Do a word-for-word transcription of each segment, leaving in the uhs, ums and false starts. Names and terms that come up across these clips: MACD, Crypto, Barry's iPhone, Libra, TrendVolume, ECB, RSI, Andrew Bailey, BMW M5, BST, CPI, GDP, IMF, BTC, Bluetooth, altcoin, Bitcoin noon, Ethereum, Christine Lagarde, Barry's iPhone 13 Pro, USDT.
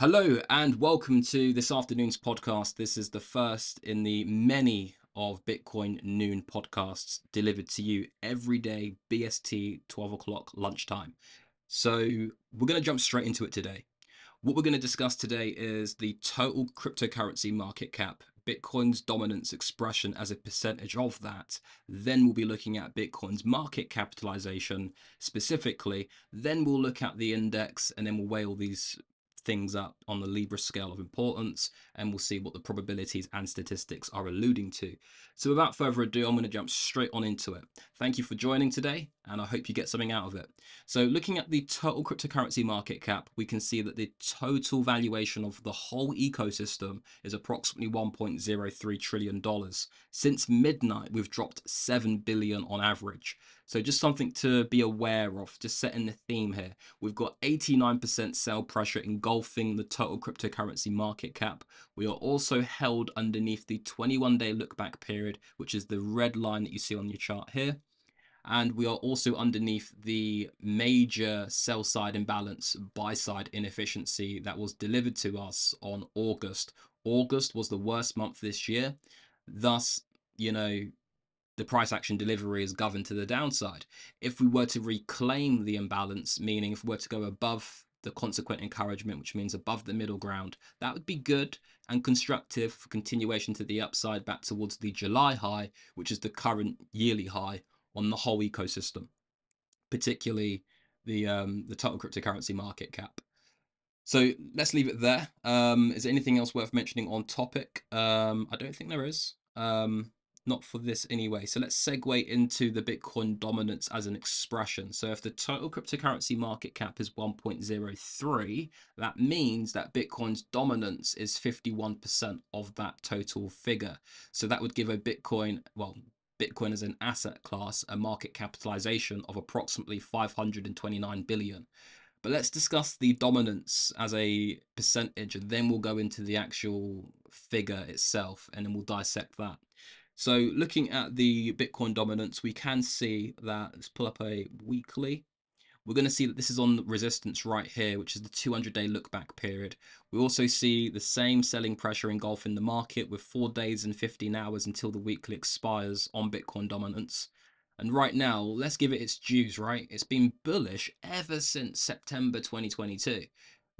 Hello and welcome to this afternoon's podcast. This is the first in the many of Bitcoin noon podcasts delivered to you every day, B S T twelve o'clock lunchtime. So we're going to jump straight into it today. What we're going to discuss today is the total cryptocurrency market cap, Bitcoin's dominance expression as a percentage of that. Then we'll be looking at Bitcoin's market capitalization specifically. Then we'll look at the index and then we'll weigh all these things up on the Libra scale of importance, and we'll see what the probabilities and statistics are alluding to. So without further ado, I'm going to jump straight on into it. Thank you for joining today, and I hope you get something out of it. So looking at the total cryptocurrency market cap, we can see that the total valuation of the whole ecosystem is approximately one point zero three trillion dollars. Since midnight, we've dropped seven billion dollars on average. So just something to be aware of, just setting the theme here. We've got eighty-nine percent sell pressure engulfing the total cryptocurrency market cap. We are also held underneath the twenty-one day look-back period, which is the red line that you see on your chart here. And we are also underneath the major sell side imbalance, buy side inefficiency that was delivered to us on August. August was the worst month this year. Thus, you know, the price action delivery is governed to the downside. If we were to reclaim the imbalance, meaning if we were to go above the consequent encouragement, which means above the middle ground, that would be good and constructive for continuation to the upside back towards the July high, which is the current yearly high on the whole ecosystem, particularly the um, the total cryptocurrency market cap. So let's leave it there. Um, is there anything else worth mentioning on topic? Um, I don't think there is. Um, Not for this anyway. So let's segue into the Bitcoin dominance as an expression. So if the total cryptocurrency market cap is one point zero three, that means that Bitcoin's dominance is fifty-one percent of that total figure. So that would give a Bitcoin, well, Bitcoin as an asset class, a market capitalization of approximately five hundred twenty-nine billion. But let's discuss the dominance as a percentage, and then we'll go into the actual figure itself, and then we'll dissect that. So looking at the Bitcoin dominance, we can see that, let's pull up a weekly, we're going to see that this is on resistance right here, which is the two hundred day look back period. We also see the same selling pressure engulfing the market with four days and fifteen hours until the weekly expires on Bitcoin dominance. And right now, let's give it its dues, right? It's been bullish ever since September twenty twenty-two.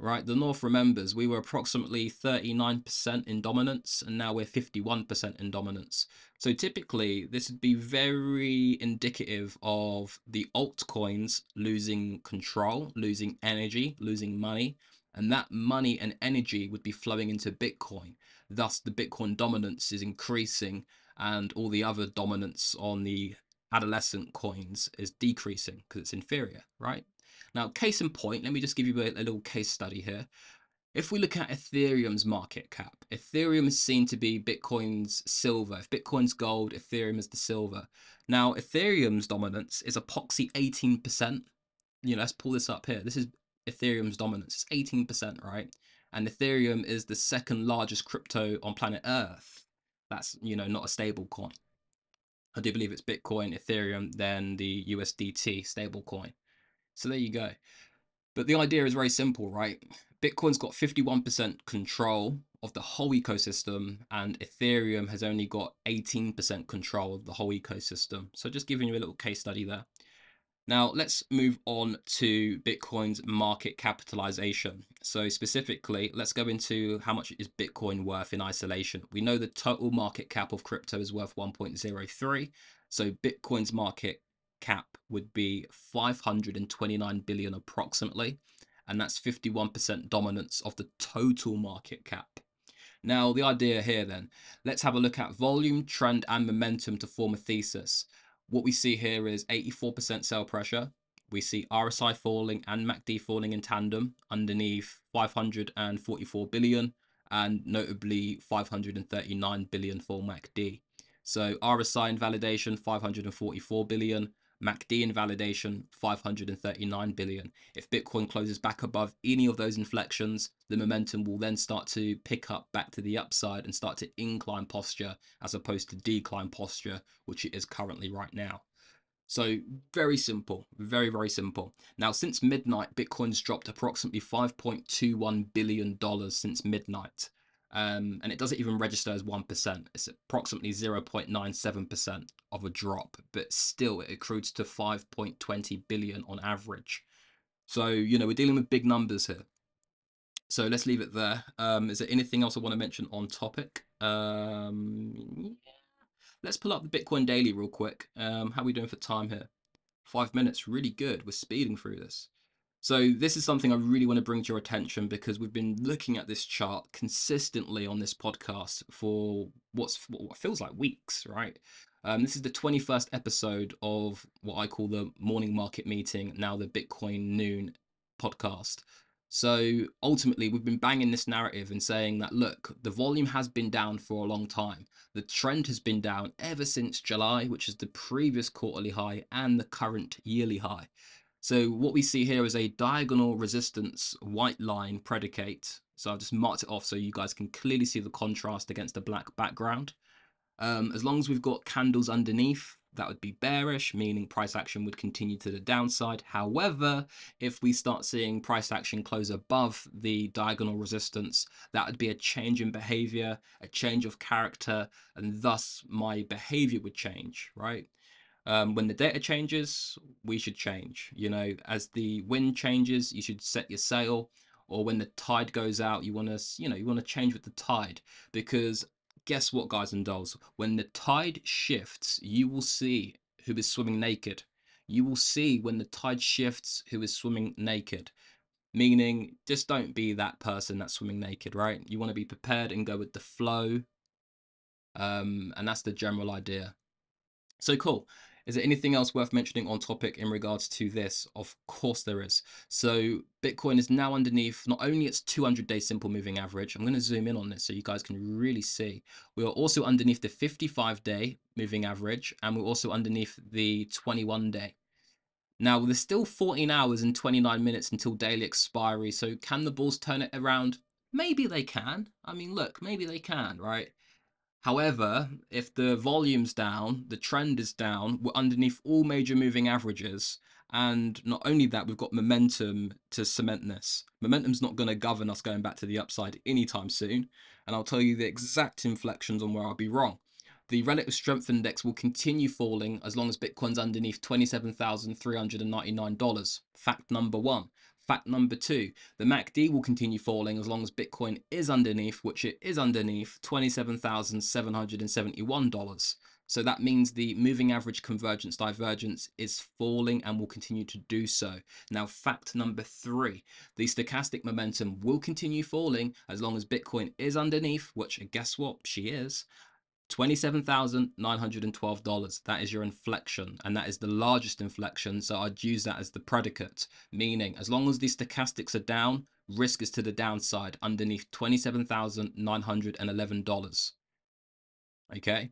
Right, the North remembers we were approximately thirty-nine percent in dominance, and now we're fifty-one percent in dominance. So typically, this would be very indicative of the altcoins losing control, losing energy, losing money, and that money and energy would be flowing into Bitcoin. Thus, the Bitcoin dominance is increasing, and all the other dominance on the adolescent coins is decreasing because it's inferior, right? Now, case in point, let me just give you a, a little case study here. If we look at Ethereum's market cap, Ethereum is seen to be Bitcoin's silver. If Bitcoin's gold, Ethereum is the silver. Now, Ethereum's dominance is epoxy eighteen percent. You know, let's pull this up here. This is Ethereum's dominance. It's eighteen percent, right? And Ethereum is the second largest crypto on planet Earth. That's, you know, not a stable coin. I do believe it's Bitcoin, Ethereum, then the U S D T stable coin. So there you go. But the idea is very simple, right? Bitcoin's got fifty-one percent control of the whole ecosystem, and Ethereum has only got eighteen percent control of the whole ecosystem. So just giving you a little case study there. Now let's move on to Bitcoin's market capitalization. So specifically, let's go into how much is Bitcoin worth in isolation. We know the total market cap of crypto is worth one point zero three. So Bitcoin's market cap would be five hundred twenty-nine billion approximately, and that's fifty-one percent dominance of the total market cap. Now the idea here then, let's have a look at volume, trend and momentum to form a thesis. What we see here is eighty-four percent sell pressure. We see R S I falling and M A C D falling in tandem underneath five hundred forty-four billion and notably five hundred thirty-nine billion for M A C D. So R S I invalidation, five hundred forty-four billion, M A C D invalidation, five hundred thirty-nine billion. If Bitcoin closes back above any of those inflections, the momentum will then start to pick up back to the upside and start to incline posture as opposed to decline posture, which it is currently right now. So very simple, very, very simple. Now, since midnight, Bitcoin's dropped approximately five point two one billion dollars since midnight. Um, and it doesn't even register as one percent. It's approximately zero point nine seven percent of a drop, but still it accrues to five point two zero billion on average. So, you know, we're dealing with big numbers here. So let's leave it there. Um, is there anything else I want to mention on topic? Um, let's pull up the Bitcoin daily real quick. Um, how are we doing for time here? Five minutes, really good. We're speeding through this. So this is something I really want to bring to your attention, because we've been looking at this chart consistently on this podcast for what's, what feels like weeks, right? Um, this is the twenty-first episode of what I call the morning market meeting, now the Bitcoin noon podcast. So ultimately, we've been banging this narrative and saying that, look, the volume has been down for a long time. The trend has been down ever since July, which is the previous quarterly high and the current yearly high. So what we see here is a diagonal resistance white line predicate. So I've just marked it off so you guys can clearly see the contrast against the black background. Um, as long as we've got candles underneath, that would be bearish, meaning price action would continue to the downside. However, if we start seeing price action close above the diagonal resistance, that would be a change in behavior, a change of character, and thus my behavior would change, right? Um, when the data changes, we should change. You know, as the wind changes, you should set your sail. Or when the tide goes out, you want to, you know, you want to change with the tide. Because guess what, guys and dolls? When the tide shifts, you will see who is swimming naked. You will see when the tide shifts who is swimming naked. Meaning, just don't be that person that's swimming naked, right? You want to be prepared and go with the flow. Um, and that's the general idea. So cool. Is there anything else worth mentioning on topic in regards to this? Of course there is. So Bitcoin is now underneath not only its two hundred day simple moving average. I'm going to zoom in on this so you guys can really see. We are also underneath the fifty-five day moving average, and we're also underneath the twenty-one day. Now, there's still fourteen hours and twenty-nine minutes until daily expiry. So can the bulls turn it around? Maybe they can. I mean, look, maybe they can, right? However, if the volume's down, the trend is down, we're underneath all major moving averages. And not only that, we've got momentum to cement this. Momentum's not going to govern us going back to the upside anytime soon. And I'll tell you the exact inflections on where I'll be wrong. The relative strength index will continue falling as long as Bitcoin's underneath twenty-seven thousand three hundred ninety-nine dollars. Fact number one. Fact number two, the M A C D will continue falling as long as Bitcoin is underneath, which it is underneath, twenty-seven thousand seven hundred seventy-one dollars. So that means the moving average convergence divergence is falling and will continue to do so. Now, fact number three, the stochastic momentum will continue falling as long as Bitcoin is underneath, which guess what? She is. twenty-seven thousand nine hundred twelve dollars. That is your inflection, and that is the largest inflection, so I'd use that as the predicate, meaning as long as these stochastics are down, risk is to the downside underneath twenty-seven thousand nine hundred eleven dollars. Okay,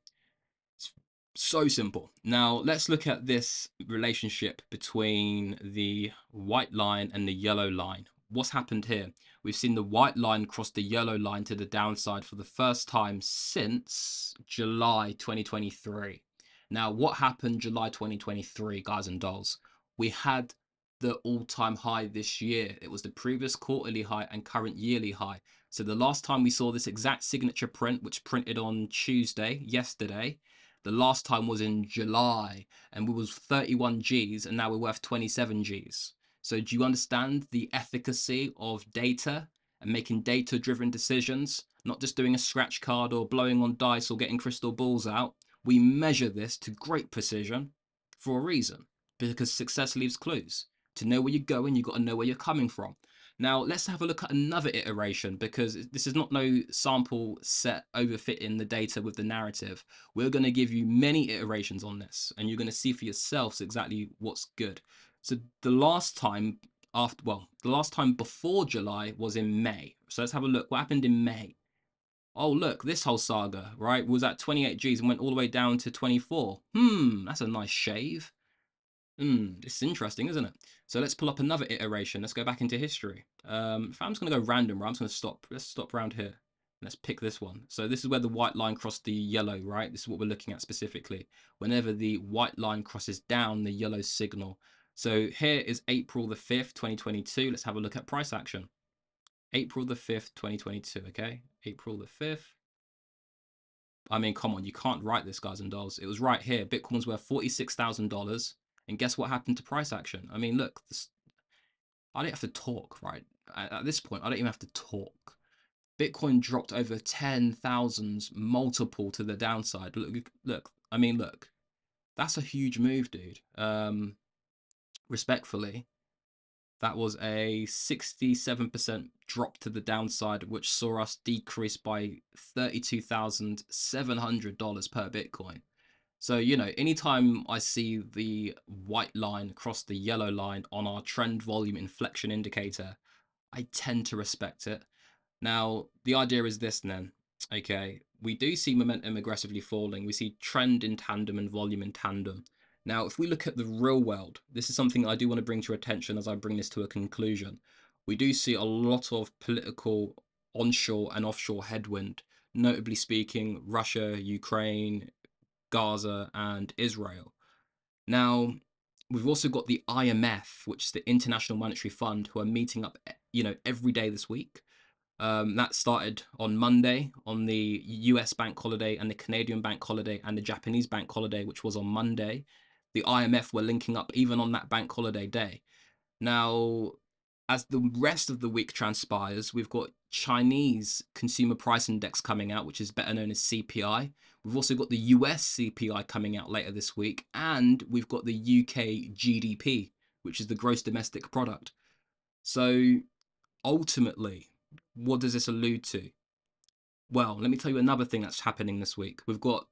so simple. Now let's look at this relationship between the white line and the yellow line. What's happened here? We've seen the white line cross the yellow line to the downside for the first time since July twenty twenty-three. Now, what happened July twenty twenty-three, guys and dolls? We had the all-time high this year. It was the previous quarterly high and current yearly high. So the last time we saw this exact signature print, which printed on Tuesday, yesterday, the last time was in July, and we was thirty-one G's, and now we're worth twenty-seven G's. So do you understand the efficacy of data and making data-driven decisions, not just doing a scratch card or blowing on dice or getting crystal balls out? We measure this to great precision for a reason, because success leaves clues. To know where you're going, you've got to know where you're coming from. Now, let's have a look at another iteration, because this is not no sample set overfitting the data with the narrative. We're going to give you many iterations on this, and you're going to see for yourselves exactly what's good. So the last time after, well, the last time before July was in May. So let's have a look. What happened in May? Oh, look, this whole saga, right, was at twenty-eight G's and went all the way down to twenty-four. Hmm, that's a nice shave. Hmm, it's interesting, isn't it? So let's pull up another iteration. Let's go back into history. Um, if I'm just going to go random, I'm just going to stop. Let's stop around here. Let's pick this one. So this is where the white line crossed the yellow, right? This is what we're looking at specifically. Whenever the white line crosses down the yellow signal. So here is April the fifth, twenty twenty-two. Let's have a look at price action. April the fifth, twenty twenty-two, okay? April the fifth. I mean, come on, you can't write this, guys and dolls. It was right here. Bitcoin's worth forty-six thousand dollars. And guess what happened to price action? I mean, look, this, I don't have to talk, right? At this point, I don't even have to talk. Bitcoin dropped over ten thousand multiple to the downside. Look, look, I mean, look, that's a huge move, dude. Um, respectfully, that was a sixty-seven percent drop to the downside, which saw us decrease by thirty-two thousand seven hundred dollars per Bitcoin. So, you know, anytime I see the white line cross the yellow line on our trend volume inflection indicator, I tend to respect it. Now, the idea is this then, okay, we do see momentum aggressively falling. We see trend in tandem and volume in tandem. Now, if we look at the real world, this is something I do want to bring to your attention as I bring this to a conclusion. We do see a lot of political onshore and offshore headwind, notably speaking, Russia, Ukraine, Gaza and Israel. Now, we've also got the I M F, which is the International Monetary Fund, who are meeting up, you know, every day this week. Um, that started on Monday on the U S bank holiday and the Canadian bank holiday and the Japanese bank holiday, which was on Monday. The I M F were linking up even on that bank holiday day. Now, as the rest of the week transpires, we've got Chinese Consumer Price Index coming out, which is better known as C P I. We've also got the U S C P I coming out later this week, and we've got the U K G D P, which is the gross domestic product. So ultimately, what does this allude to? Well, let me tell you another thing that's happening this week. We've got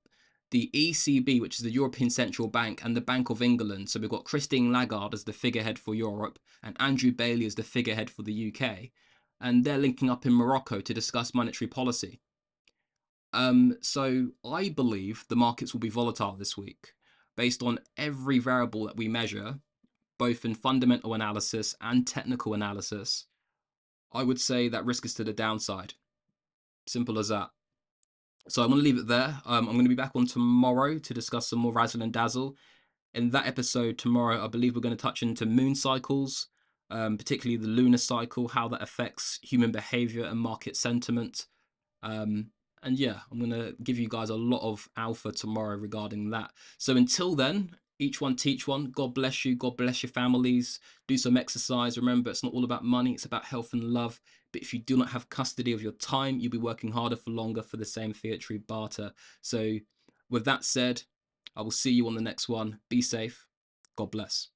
the E C B, which is the European Central Bank, and the Bank of England. So we've got Christine Lagarde as the figurehead for Europe and Andrew Bailey as the figurehead for the U K. And they're linking up in Morocco to discuss monetary policy. Um, so I believe the markets will be volatile this week based on every variable that we measure, both in fundamental analysis and technical analysis. I would say that risk is to the downside. Simple as that. So I'm going to leave it there. Um, I'm going to be back on tomorrow to discuss some more razzle and dazzle. In that episode tomorrow, I believe we're going to touch into moon cycles, um, particularly the lunar cycle, how that affects human behavior and market sentiment. Um, and yeah, I'm going to give you guys a lot of alpha tomorrow regarding that. So until then, each one teach one. God bless you. God bless your families. Do some exercise. Remember, it's not all about money. It's about health and love. But if you do not have custody of your time, you'll be working harder for longer for the same fiat-free barter. So with that said, I will see you on the next one. Be safe. God bless.